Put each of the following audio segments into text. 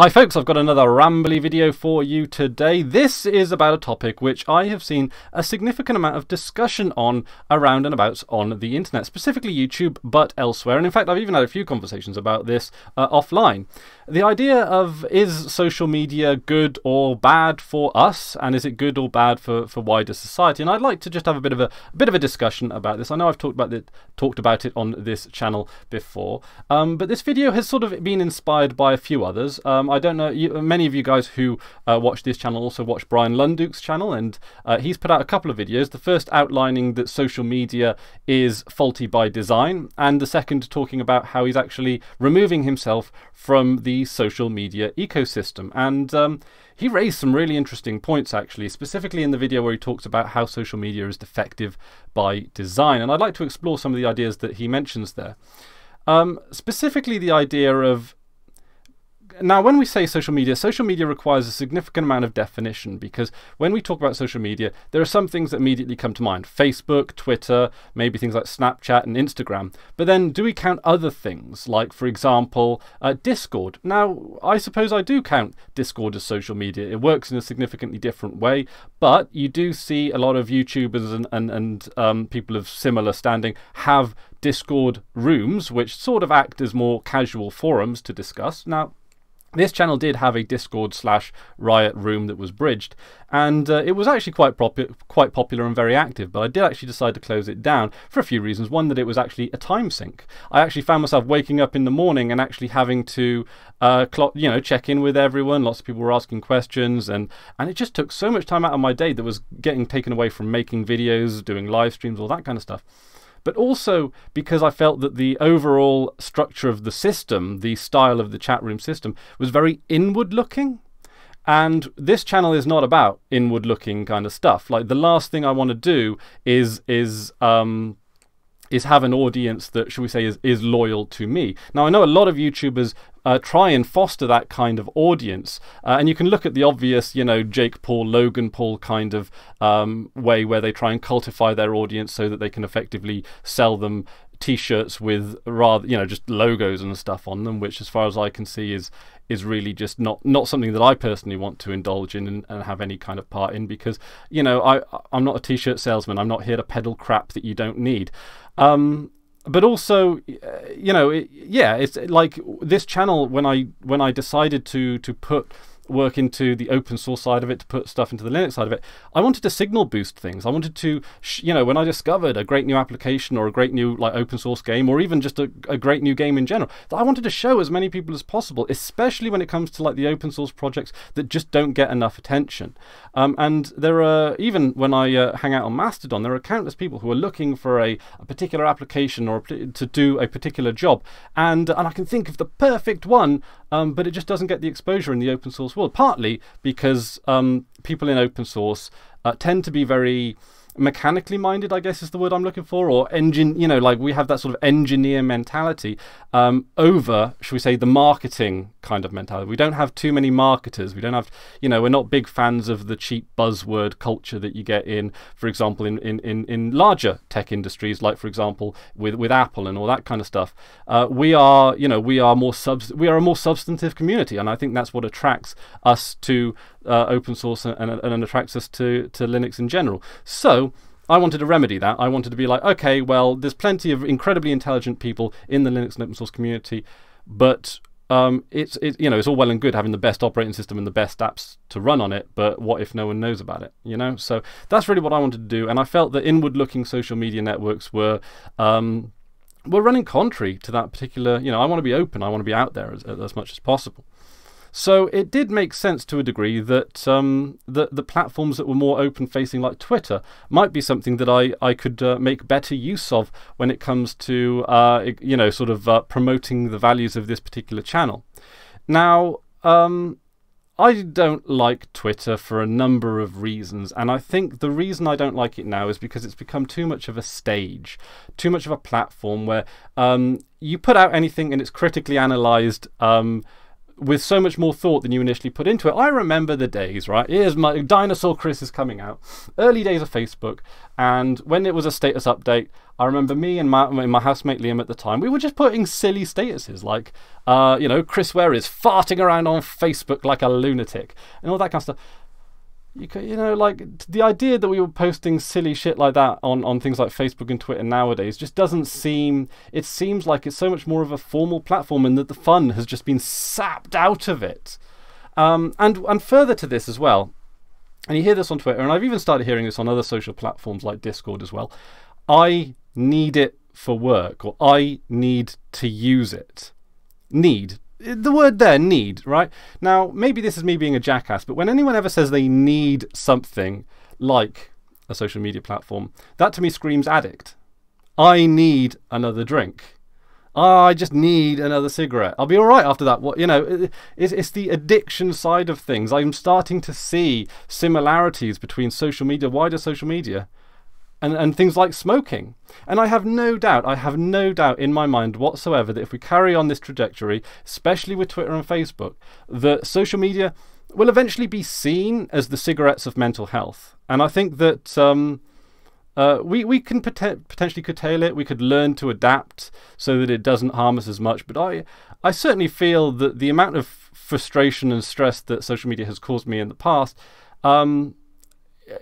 Hi folks, I've got another rambly video for you today. This is about a topic which I have seen a significant amount of discussion on around and about on the internet, specifically YouTube, but elsewhere. And in fact, I've even had a few conversations about this offline. The idea of, is social media good or bad for us? And is it good or bad for wider society? And I'd like to just have a bit of a discussion about this. I know I've talked about it on this channel before, but this video has sort of been inspired by a few others. I don't know, many of you guys who watch this channel also watch Bryan Lunduke's channel, and he's put out a couple of videos. The first outlining that social media is faulty by design, and the second talking about how he's actually removing himself from the social media ecosystem. And he raised some really interesting points, actually, specifically in the video where he talks about how social media is defective by design. And I'd like to explore some of the ideas that he mentions there. Specifically the idea of, now, when we say social media requires a significant amount of definition, because when we talk about social media, there are some things that immediately come to mind. Facebook, Twitter, maybe things like Snapchat and Instagram. But then do we count other things, like, for example, Discord? Now, I suppose I do count Discord as social media. It works in a significantly different way, but you do see a lot of YouTubers and people of similar standing have Discord rooms, which sort of act as more casual forums to discuss. Now, this channel did have a Discord/Riot room that was bridged, and it was actually quite popular and very active, but I did actually decide to close it down for a few reasons. One, that it was actually a time sink. I actually found myself waking up in the morning and actually having to check in with everyone. Lots of people were asking questions, and it just took so much time out of my day that was getting taken away from making videos, doing live streams, all that kind of stuff. But also because I felt that the overall structure of the system, the style of the chat room system, was very inward-looking. And this channel is not about inward-looking kind of stuff. Like, the last thing I want to do is have an audience that, shall we say, is loyal to me. Now, I know a lot of YouTubers try and foster that kind of audience, and you can look at the obvious, you know, Jake Paul, Logan Paul kind of way where they try and cultify their audience so that they can effectively sell them t-shirts with, rather, you know, just logos and stuff on them, which, as far as I can see, is really just not something that I personally want to indulge in and have any kind of part in, because, you know, I'm not a t-shirt salesman. I'm not here to peddle crap that you don't need. But also, you know, it's like this channel, when I decided to put work into the open source side of it, to put stuff into the Linux side of it, I wanted to signal boost things. I wanted to, you know, when I discovered a great new application or a great new, like, open source game, or even just a great new game in general, that I wanted to show as many people as possible, especially when it comes to, like, the open source projects that just don't get enough attention. And there are, even when I hang out on Mastodon, there are countless people who are looking for a particular application or to do a particular job, and I can think of the perfect one, but it just doesn't get the exposure in the open source world. Partly because people in open source tend to be very mechanically minded, I guess is the word I'm looking for, or engine, you know, like, we have that sort of engineer mentality over, shall we say, the marketing kind of mentality. We don't have too many marketers. We don't have, you know, we're not big fans of the cheap buzzword culture that you get in, for example, in larger tech industries, like, for example, with Apple and all that kind of stuff. We are, you know, we are a more substantive community, and I think that's what attracts us to open source and attracts us to Linux in general. So I wanted to remedy that. I wanted to be like, okay, well, there's plenty of incredibly intelligent people in the Linux and open source community, but it's all well and good having the best operating system and the best apps to run on it, but what if no one knows about it, you know? So that's really what I wanted to do, and I felt that inward-looking social media networks were running contrary to that particular, you know, I want to be open, I want to be out there as much as possible. So it did make sense to a degree that the platforms that were more open-facing, like Twitter, might be something that I could make better use of when it comes to, you know, sort of promoting the values of this particular channel. Now, I don't like Twitter for a number of reasons, and I think the reason I don't like it now is because it's become too much of a stage, too much of a platform where you put out anything and it's critically analysed with so much more thought than you initially put into it. I remember the days, right? Here's my dinosaur Chris is coming out. Early days of Facebook, and when it was a status update, I remember me and my housemate Liam at the time, we were just putting silly statuses like, you know, Chris Were is farting around on Facebook like a lunatic and all that kind of stuff. You know, like, the idea that we were posting silly shit like that on things like Facebook and Twitter nowadays just doesn't seem... It seems like it's so much more of a formal platform and that the fun has just been sapped out of it. And further to this as well, and you hear this on Twitter, and I've even started hearing this on other social platforms like Discord as well, I need it for work, or I need to use it. Need. The word there, need, right? Now, maybe this is me being a jackass, but when anyone ever says they need something like a social media platform, that to me screams addict. I need another drink. I just need another cigarette. I'll be all right after that. What, you know, it's the addiction side of things. I'm starting to see similarities between social media, wider social media, and things like smoking. And I have no doubt in my mind whatsoever that if we carry on this trajectory, especially with Twitter and Facebook, that social media will eventually be seen as the cigarettes of mental health. And I think that we can potentially curtail it. We could learn to adapt so that it doesn't harm us as much. But I certainly feel that the amount of frustration and stress that social media has caused me in the past,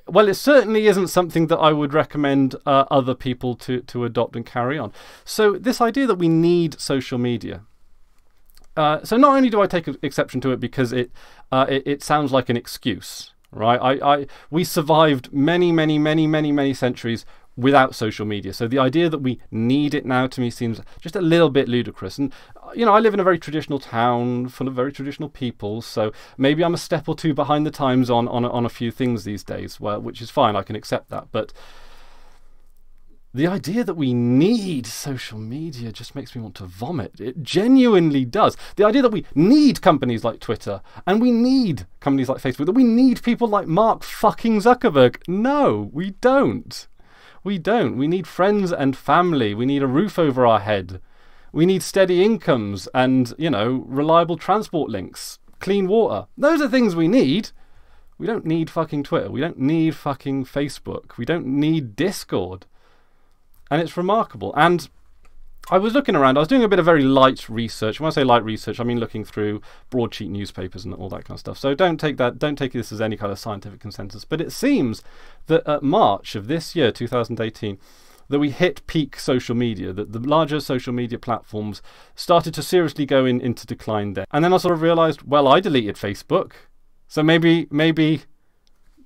well, it certainly isn't something that I would recommend other people to adopt and carry on. So this idea that we need social media. So not only do I take exception to it because it sounds like an excuse, right? We survived many centuries without social media. So the idea that we need it now to me seems just a little bit ludicrous. And, you know, I live in a very traditional town full of very traditional people, so maybe I'm a step or two behind the times on a few things these days, which is fine, I can accept that. But the idea that we need social media just makes me want to vomit. It genuinely does. The idea that we need companies like Twitter, and we need companies like Facebook, that we need people like Mark fucking Zuckerberg. No, we don't. We don't. We need friends and family. We need a roof over our head. We need steady incomes and, you know, reliable transport links, clean water. Those are things we need. We don't need fucking Twitter. We don't need fucking Facebook. We don't need Discord. And it's remarkable. And I was looking around. I was doing a bit of very light research. When I say light research, I mean looking through broadsheet newspapers and all that kind of stuff. So don't take this as any kind of scientific consensus. But it seems that at March of this year, 2018, that we hit peak social media, that the larger social media platforms started to seriously go into decline there. And then I sort of realized, well, I deleted Facebook. So maybe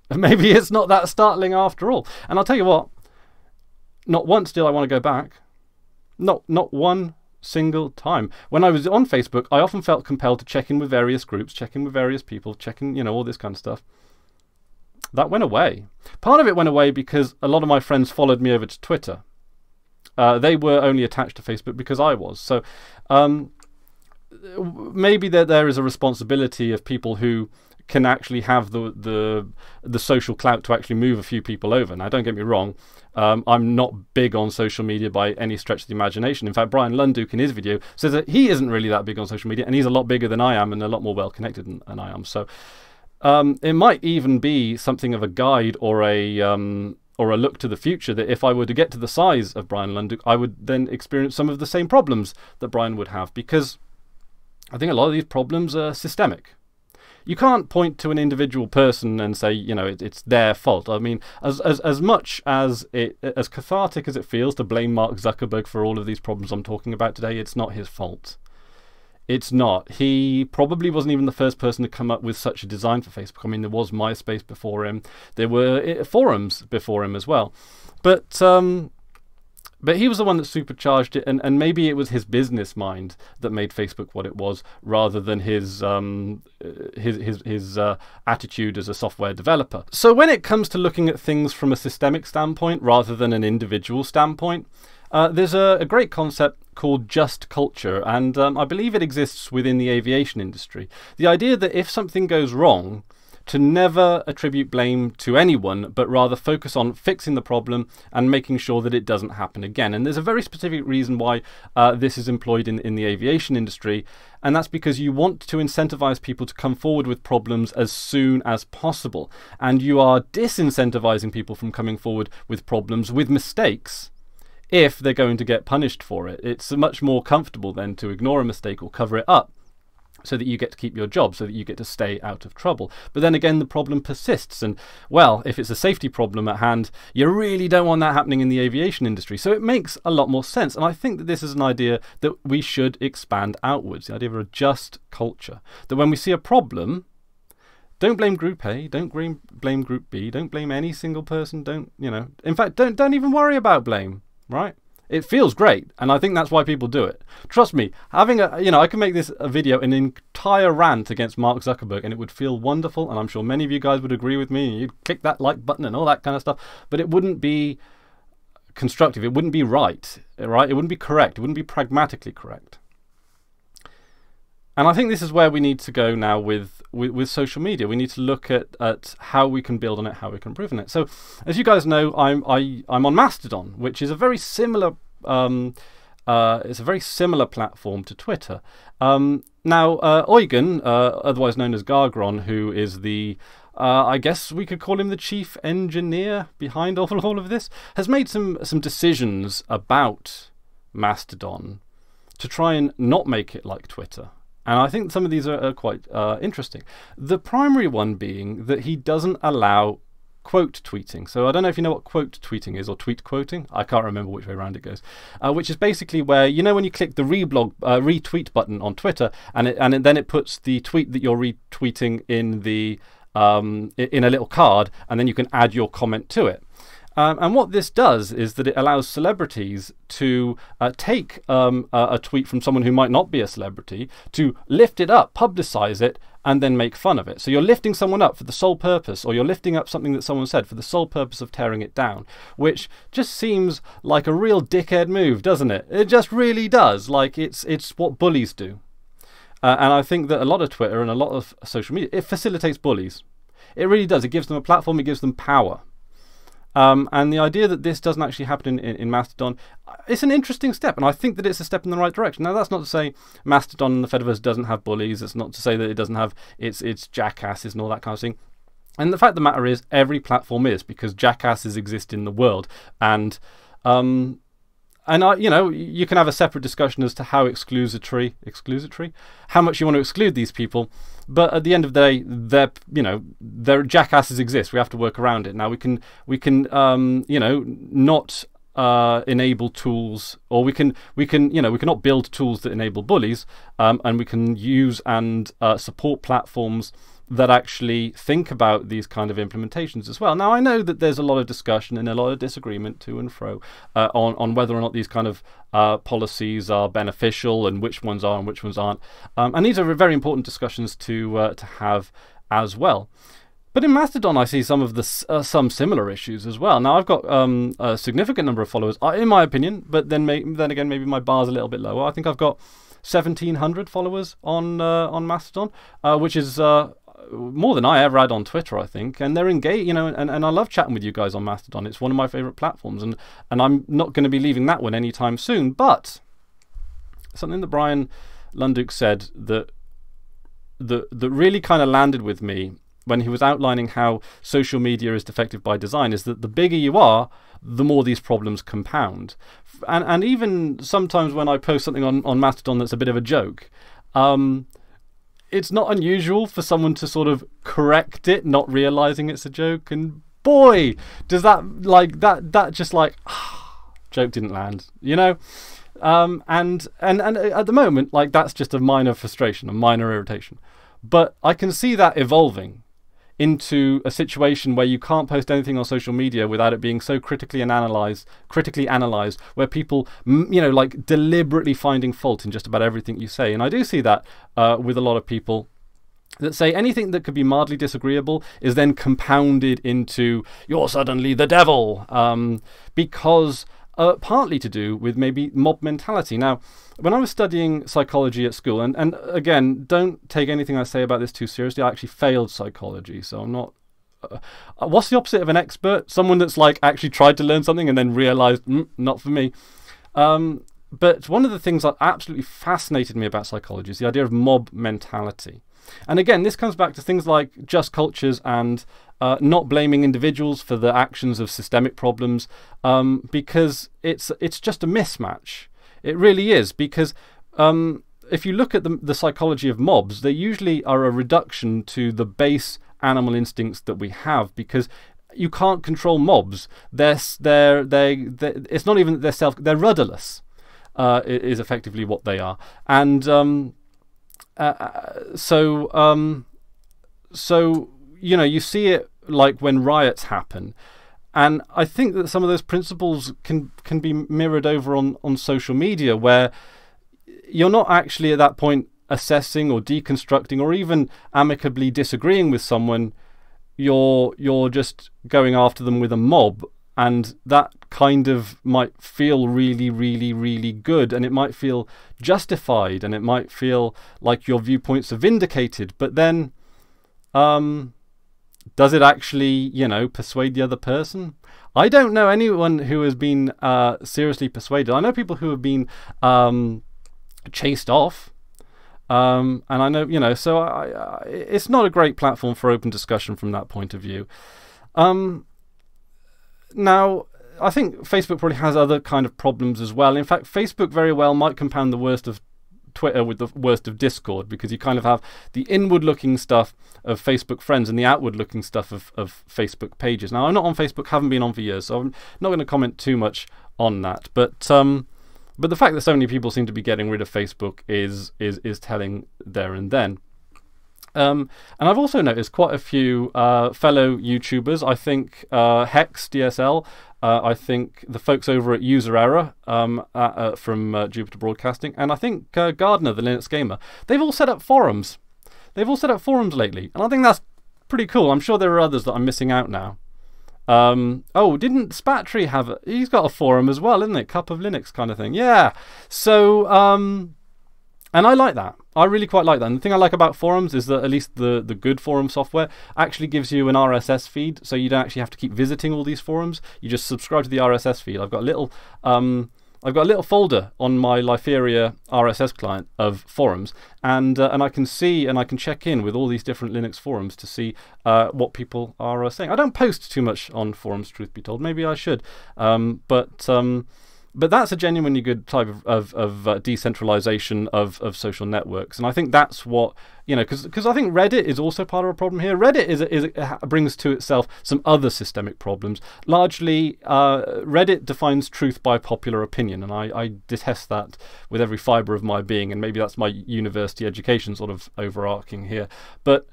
it's not that startling after all. And I'll tell you what, not once did I want to go back. Not one single time. When I was on Facebook, I often felt compelled to check in with various groups, check in with various people, check in, you know, all this kind of stuff. That went away. Part of it went away because a lot of my friends followed me over to Twitter. They were only attached to Facebook because I was. So maybe there is a responsibility of people who can actually have the social clout to actually move a few people over. Now, don't get me wrong, I'm not big on social media by any stretch of the imagination. In fact, Bryan Lunduke in his video says that he isn't really that big on social media, and he's a lot bigger than I am and a lot more well-connected than I am. So it might even be something of a guide or a look to the future that if I were to get to the size of Bryan Lunduke, I would then experience some of the same problems that Bryan would have, because I think a lot of these problems are systemic. You can't point to an individual person and say, you know, it's their fault. I mean, as much as as cathartic as it feels to blame Mark Zuckerberg for all of these problems I'm talking about today, it's not his fault. It's not. He probably wasn't even the first person to come up with such a design for Facebook. I mean, there was MySpace before him. There were forums before him as well. But he was the one that supercharged it, and maybe it was his business mind that made Facebook what it was, rather than his attitude as a software developer. So when it comes to looking at things from a systemic standpoint rather than an individual standpoint, there's a great concept called just culture, and I believe it exists within the aviation industry. The idea that if something goes wrong, to never attribute blame to anyone, but rather focus on fixing the problem and making sure that it doesn't happen again. And there's a very specific reason why this is employed in the aviation industry, and that's because you want to incentivize people to come forward with problems as soon as possible. And you are disincentivizing people from coming forward with problems, with mistakes, if they're going to get punished for it. It's much more comfortable then to ignore a mistake or cover it up, so that you get to keep your job, so that you get to stay out of trouble. But then again, the problem persists, and, well, if it's a safety problem at hand, you really don't want that happening in the aviation industry. So it makes a lot more sense, and I think that this is an idea that we should expand outwards, the idea of a just culture, that when we see a problem, don't blame Group A, don't blame Group B, don't blame any single person, don't, you know, in fact, don't even worry about blame, right? It feels great, and I think that's why people do it. Trust me, having a, you know, I can make this a video, an entire rant against Mark Zuckerberg, and it would feel wonderful, and I'm sure many of you guys would agree with me, and you'd click that like button and all that kind of stuff, but it wouldn't be constructive, it wouldn't be right? It wouldn't be correct, it wouldn't be pragmatically correct. And I think this is where we need to go now with social media. We need to look at how we can build on it, how we can improve on it. So, as you guys know, I'm on Mastodon, which is a very similar it's a very similar platform to Twitter. Now, Eugen, otherwise known as Gargron, who is the I guess we could call him the chief engineer behind all of this, has made some decisions about Mastodon to try and not make it like Twitter. And I think some of these are quite interesting. The primary one being that he doesn't allow quote tweeting. So I don't know if you know what quote tweeting is, or tweet quoting. I can't remember which way around it goes. Which is basically where, you know, when you click the retweet button on Twitter, and then it puts the tweet that you're retweeting in the in a little card, and then you can add your comment to it. And what this does is that it allows celebrities to take a tweet from someone who might not be a celebrity, to lift it up, publicize it, and then make fun of it. So you're lifting someone up for the sole purpose, or you're lifting up something that someone said for the sole purpose of tearing it down, which just seems like a real dickhead move, doesn't it? It just really does. Like, it's what bullies do. And I think that a lot of Twitter and a lot of social media, it facilitates bullies. It really does. It gives them a platform, it gives them power. And the idea that this doesn't actually happen in Mastodon, it's an interesting step, and I think that it's a step in the right direction. Now, that's not to say Mastodon and the Fediverse doesn't have bullies. It's not to say that it doesn't have its jackasses and all that kind of thing. And the fact of the matter is, every platform is, because jackasses exist in the world. And you know, you can have a separate discussion as to how exclusatory, how much you want to exclude these people. But at the end of the day, their jackasses exist. We have to work around it. Now we can you know, not enable tools, or we can not build tools that enable bullies, and we can use and support platforms that actually think about these kind of implementations as well. Now, I know that there's a lot of discussion and a lot of disagreement to and fro on whether or not these kind of policies are beneficial, and which ones are and which ones aren't. And these are very important discussions to have as well. But in Mastodon, I see some of the some similar issues as well. Now, I've got a significant number of followers, in my opinion. But then again, maybe my bar's a little bit lower. I think I've got 1,700 followers on Mastodon, which is more than I ever had on Twitter, I think, and they're engaged, you know, and I love chatting with you guys on Mastodon. It's one of my favorite platforms, and I'm not going to be leaving that one anytime soon. But something that Bryan Lunduke said that really kind of landed with me when he was outlining how social media is defective by design is that the bigger you are, the more these problems compound. And even sometimes when I post something on Mastodon that's a bit of a joke, it's not unusual for someone to sort of correct it, not realizing it's a joke, and boy, does that joke didn't land, you know, and at the moment, like, that's just a minor frustration, a minor irritation, but I can see that evolving into a situation where you can't post anything on social media without it being so critically analysed, where people, you know, like deliberately finding fault in just about everything you say. And I do see that with a lot of people that say anything that could be mildly disagreeable is then compounded into, you're suddenly the devil, because partly to do with maybe mob mentality. Now, when I was studying psychology at school, and again, don't take anything I say about this too seriously. I actually failed psychology, so I'm not... what's the opposite of an expert? Someone that's like actually tried to learn something and then realized, not for me. But one of the things that absolutely fascinated me about psychology is the idea of mob mentality. And again, this comes back to things like just cultures and not blaming individuals for the actions of systemic problems, because it's just a mismatch. It really is, because if you look at the psychology of mobs, they usually are a reduction to the base animal instincts that we have, because you can't control mobs. It's not even their self; they're rudderless. Is effectively what they are, and so you know, you see it like when riots happen, and I think that some of those principles can be mirrored over on social media, where you're not actually at that point assessing or deconstructing or even amicably disagreeing with someone. You're just going after them with a mob. And that kind of might feel really, really, really good, and it might feel justified, and it might feel like your viewpoints are vindicated. But then, does it actually, you know, persuade the other person? I don't know anyone who has been seriously persuaded. I know people who have been chased off. And I know, you know, so it's not a great platform for open discussion from that point of view. Now, I think Facebook probably has other kind of problems as well. In fact, Facebook very well might compound the worst of Twitter with the worst of Discord, because you kind of have the inward-looking stuff of Facebook friends and the outward-looking stuff of Facebook pages. Now, I'm not on Facebook, haven't been on for years, so I'm not going to comment too much on that. But the fact that so many people seem to be getting rid of Facebook is telling there and then. And I've also noticed quite a few fellow YouTubers. I think HexDSL, I think the folks over at UserError from Jupiter Broadcasting, and I think Gardner, the Linux Gamer. They've all set up forums. They've all set up forums lately, and I think that's pretty cool. I'm sure there are others that I'm missing out now. Oh, didn't Spatry have it? He's got a forum as well, isn't it? Cup of Linux kind of thing. Yeah. So, and I like that. I really quite like that. And the thing I like about forums is that at least the good forum software actually gives you an RSS feed, so you don't actually have to keep visiting all these forums. You just subscribe to the RSS feed. I've got a little folder on my Liferia RSS client of forums, and I can see and I can check in with all these different Linux forums to see what people are saying. I don't post too much on forums, truth be told. Maybe I should, But that's a genuinely good type of decentralization of social networks, and I think that's what, you know, because I think Reddit is also part of a problem here. Reddit brings to itself some other systemic problems. Largely, Reddit defines truth by popular opinion, and I detest that with every fiber of my being, and maybe that's my university education sort of overarching here. But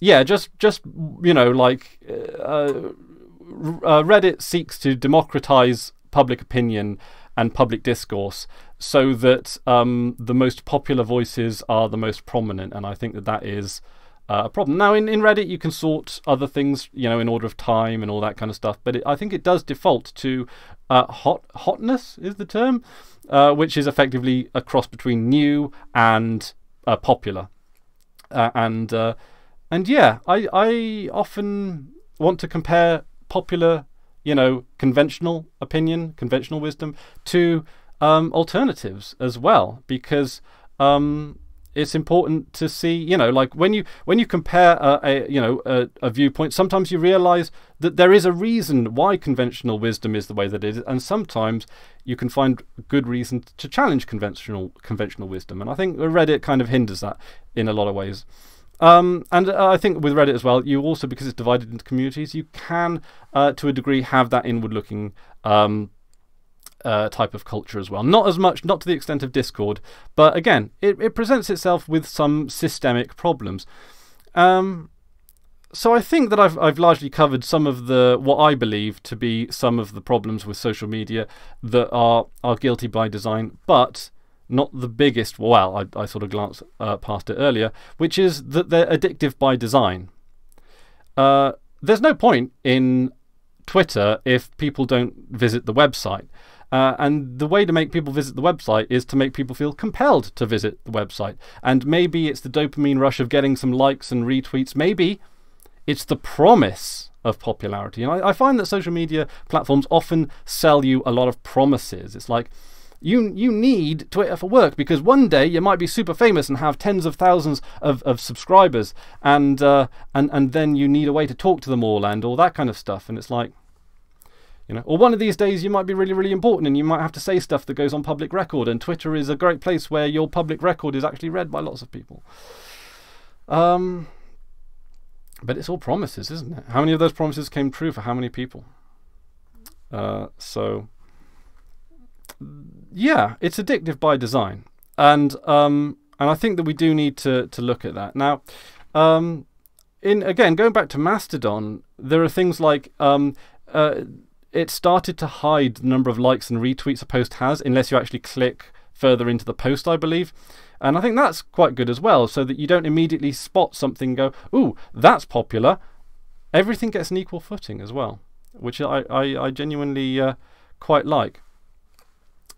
yeah, just you know, like Reddit seeks to democratize public opinion and public discourse, so that the most popular voices are the most prominent, and I think that that is a problem. Now, in Reddit, you can sort other things, you know, in order of time and all that kind of stuff, but I think it does default to hotness is the term, which is effectively a cross between new and popular, and yeah, I often want to compare popular, you know, conventional opinion, conventional wisdom, to alternatives as well, because it's important to see, you know, like when you compare a viewpoint, sometimes you realize that there is a reason why conventional wisdom is the way that it is, and sometimes you can find good reason to challenge conventional wisdom, and I think Reddit kind of hinders that in a lot of ways. And I think with Reddit as well, you also, because it's divided into communities, you can, to a degree, have that inward-looking type of culture as well. Not as much, not to the extent of Discord, but again, it presents itself with some systemic problems. So I think that I've largely covered some of the, what I believe to be some of the problems with social media that are guilty by design, but not the biggest. Well, I sort of glanced past it earlier, which is that they're addictive by design. There's no point in Twitter if people don't visit the website. And the way to make people visit the website is to make people feel compelled to visit the website. And maybe it's the dopamine rush of getting some likes and retweets. Maybe it's the promise of popularity. And I find that social media platforms often sell you a lot of promises. It's like, you need Twitter for work because one day you might be super famous and have tens of thousands of subscribers, and then you need a way to talk to them all and all that kind of stuff. And it's like, you know, or one of these days you might be really, really important and you might have to say stuff that goes on public record, and Twitter is a great place where your public record is actually read by lots of people. But it's all promises, isn't it? How many of those promises came true for how many people? So, yeah, it's addictive by design. And I think that we do need to look at that. Now, again, going back to Mastodon, there are things like... it started to hide the number of likes and retweets a post has unless you actually click further into the post, I believe. And I think that's quite good as well, so that you don't immediately spot something and go, ooh, that's popular. Everything gets an equal footing as well, which I genuinely quite like.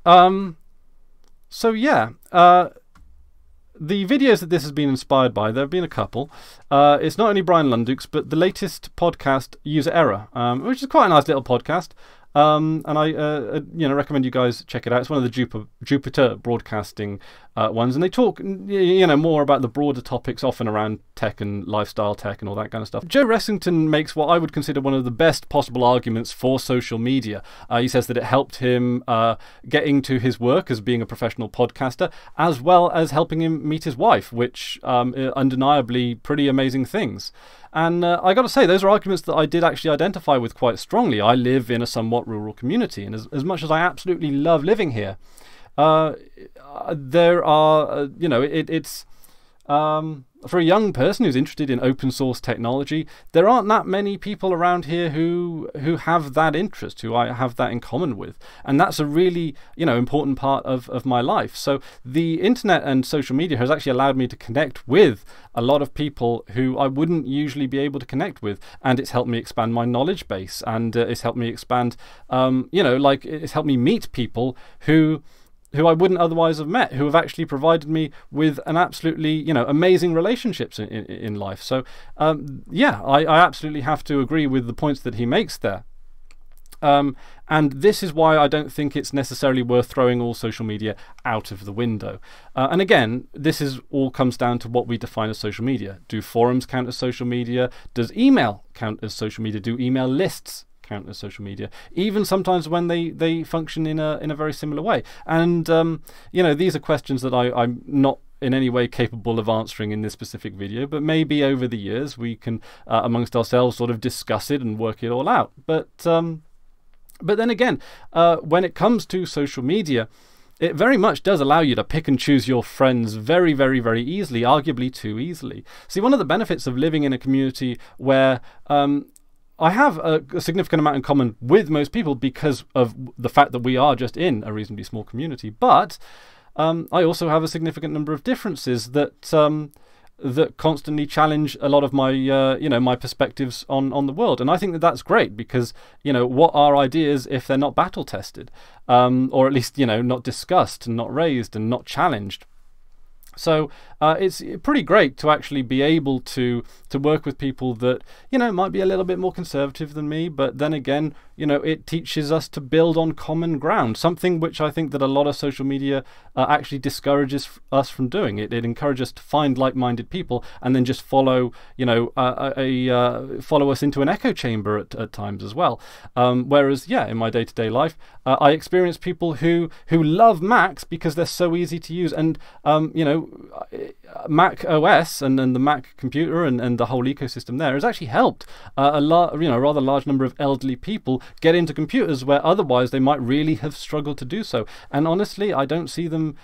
So yeah, the videos that this has been inspired by, there have been a couple. It's not only Bryan Lunduke's, but the latest podcast, UserError, which is quite a nice little podcast. And I you know, recommend you guys check it out. It's one of the Jupiter Broadcasting ones. And they talk, you know, more about the broader topics, often around tech and lifestyle tech and all that kind of stuff. Joe Ressington makes what I would consider one of the best possible arguments for social media. He says that it helped him getting to his work as being a professional podcaster, as well as helping him meet his wife, which undeniably pretty amazing things. And I got to say, those are arguments that I did actually identify with quite strongly. I live in a somewhat rural community, and as much as I absolutely love living here, there are, you know, it's for a young person who's interested in open source technology, there aren't that many people around here who have that interest, who I have that in common with. And that's a really, you know, important part of my life. So the internet and social media has actually allowed me to connect with a lot of people who I wouldn't usually be able to connect with. And it's helped me expand my knowledge base, and it's helped me expand, you know, like, it's helped me meet people who I wouldn't otherwise have met, who have actually provided me with an absolutely, you know, amazing relationships in life. So, yeah, I absolutely have to agree with the points that he makes there. And this is why I don't think it's necessarily worth throwing all social media out of the window. And again, this is all comes down to what we define as social media. Do forums count as social media? Does email count as social media? Do email lists count as social media, even sometimes when they function in a very similar way? And you know, these are questions that I'm not in any way capable of answering in this specific video, but maybe over the years we can amongst ourselves sort of discuss it and work it all out. But then again, when it comes to social media, it very much does allow you to pick and choose your friends very, very, very easily, arguably too easily. See, one of the benefits of living in a community where I have a significant amount in common with most people because of the fact that we are just in a reasonably small community, but I also have a significant number of differences that that constantly challenge a lot of my you know, my perspectives on the world. And I think that that's great, because, you know, what are ideas if they're not battle tested, or at least, you know, not discussed and not raised and not challenged? So it's pretty great to actually be able to work with people that, you know, might be a little bit more conservative than me, but then again, you know, it teaches us to build on common ground, something which I think that a lot of social media actually discourages us from doing. It encourages us to find like-minded people and then just follow, you know, follow us into an echo chamber at times as well. Whereas, yeah, in my day-to-day life, I experience people who love Macs because they're so easy to use, and you know, Mac OS and the Mac computer and the whole ecosystem there has actually helped a rather large number of elderly people get into computers where otherwise they might really have struggled to do so. And honestly, I don't see them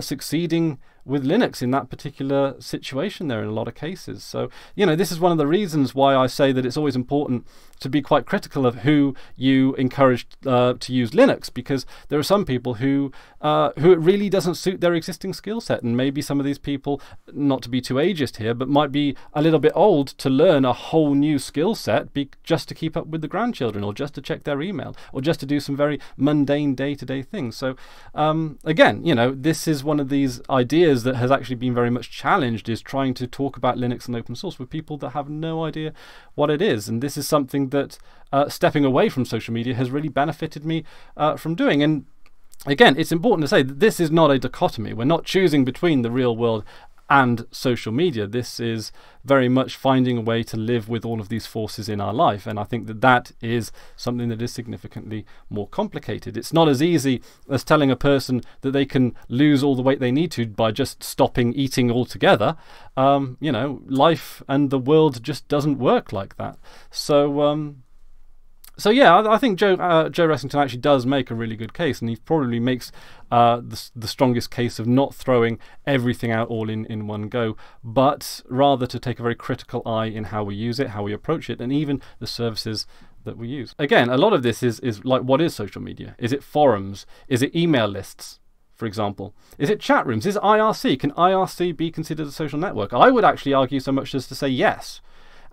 succeeding with Linux in that particular situation there in a lot of cases. So, you know, this is one of the reasons why I say that it's always important to be quite critical of who you encourage to use Linux, because there are some people who it really doesn't suit their existing skill set, and maybe some of these people, not to be too ageist here, but might be a little bit old to learn a whole new skill set just to keep up with the grandchildren, or just to check their email, or just to do some very mundane day-to-day things. So again, you know, this is one of these ideas that has actually been very much challenged, is trying to talk about Linux and open source with people that have no idea what it is. And this is something that stepping away from social media has really benefited me from doing. And again, it's important to say that this is not a dichotomy. We're not choosing between the real world and social media. This is very much finding a way to live with all of these forces in our life, and I think that that is something that is significantly more complicated. It's not as easy as telling a person that they can lose all the weight they need to by just stopping eating altogether. You know, life and the world just doesn't work like that. So so yeah, I think Joe Ressington actually does make a really good case, and he probably makes the strongest case of not throwing everything out all in one go, but rather to take a very critical eye in how we use it, how we approach it, and even the services that we use. Again, a lot of this is like, what is social media? Is it forums? Is it email lists? For example, is it chat rooms? Is it IRC? Can IRC be considered a social network? I would actually argue so much as to say yes,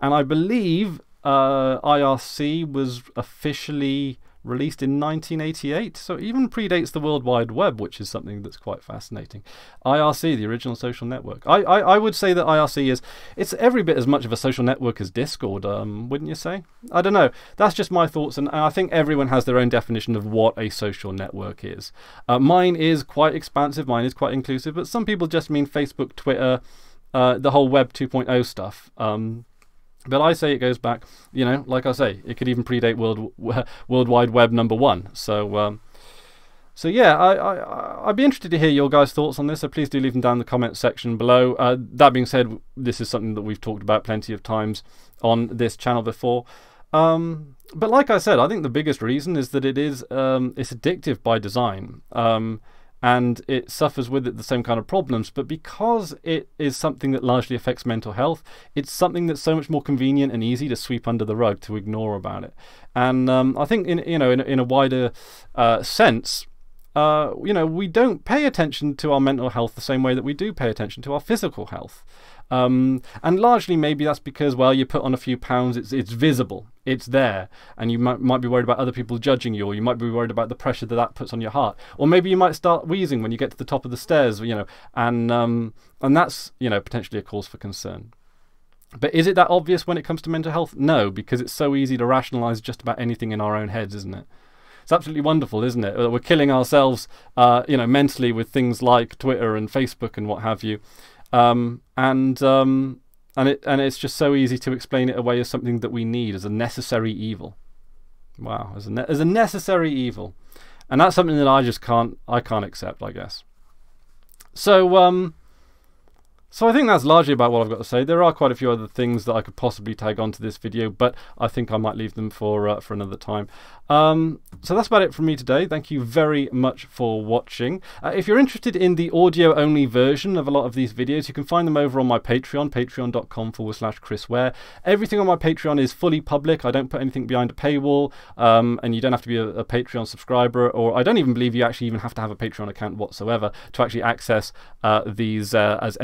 and I believe IRC was officially released in 1988, so it even predates the World Wide Web, which is something that's quite fascinating. IRC, the original social network. I would say that IRC it's every bit as much of a social network as Discord, wouldn't you say? I don't know. That's just my thoughts, and I think everyone has their own definition of what a social network is. Mine is quite expansive, mine is quite inclusive, but some people just mean Facebook, Twitter, the whole Web 2.0 stuff. But I say it goes back, you know, like I say, it could even predate World Wide Web #1. So, so yeah, I'd be interested to hear your guys' thoughts on this, so please do leave them down in the comments section below. That being said, this is something that we've talked about plenty of times on this channel before. But like I said, I think the biggest reason is that it is it's addictive by design. And it suffers with it the same kind of problems, but because it is something that largely affects mental health, it's something that's so much more convenient and easy to sweep under the rug, to ignore about it. And I think in a wider sense, you know, we don't pay attention to our mental health the same way that we do pay attention to our physical health. And largely maybe that's because, well, you put on a few pounds, it's visible, it's there, and you might be worried about other people judging you, or you might be worried about the pressure that that puts on your heart, or maybe you might start wheezing when you get to the top of the stairs, you know, and that's, you know, potentially a cause for concern. But is it that obvious when it comes to mental health? No, because it's so easy to rationalize just about anything in our own heads, isn't it? It's absolutely wonderful, isn't it? We're killing ourselves, you know, mentally with things like Twitter and Facebook and what have you. And it's just so easy to explain it away as something that we need, as a necessary evil. Wow, as a necessary evil, and that's something that I just can't accept, I guess. So so I think that's largely about what I've got to say. There are quite a few other things that I could possibly tag onto this video, but I think I might leave them for another time. So that's about it from me today. Thank you very much for watching. If you're interested in the audio-only version of a lot of these videos, you can find them over on my Patreon, patreon.com/Chris Were. Everything on my Patreon is fully public. I don't put anything behind a paywall, and you don't have to be a Patreon subscriber, or I don't even believe you actually even have to have a Patreon account whatsoever to actually access these as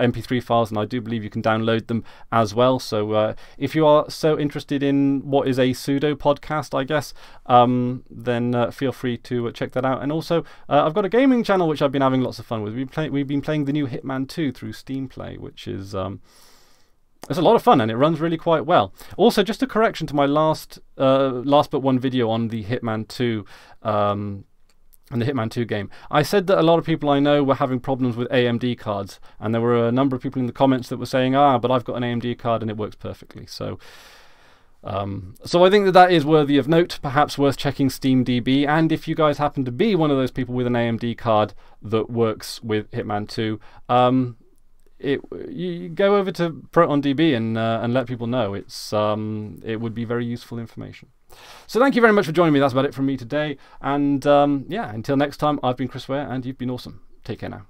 MP3 files, and I do believe you can download them as well. So if you are so interested in what is a pseudo podcast, I guess, then feel free to check that out. And also I've got a gaming channel which I've been having lots of fun with. We've been playing the new Hitman 2 through Steam Play, which is it's a lot of fun, and it runs really quite well. Also, just a correction to my last but one video on the Hitman 2 and the Hitman 2 game. I said that a lot of people I know were having problems with AMD cards, and there were a number of people in the comments that were saying, ah, but I've got an AMD card and it works perfectly. So so I think that that is worthy of note, perhaps worth checking SteamDB, and if you guys happen to be one of those people with an AMD card that works with Hitman 2, you go over to ProtonDB and let people know. It's it would be very useful information. So thank you very much for joining me. That's about it from me today. And yeah, until next time, I've been Chris Were, and you've been awesome. Take care now.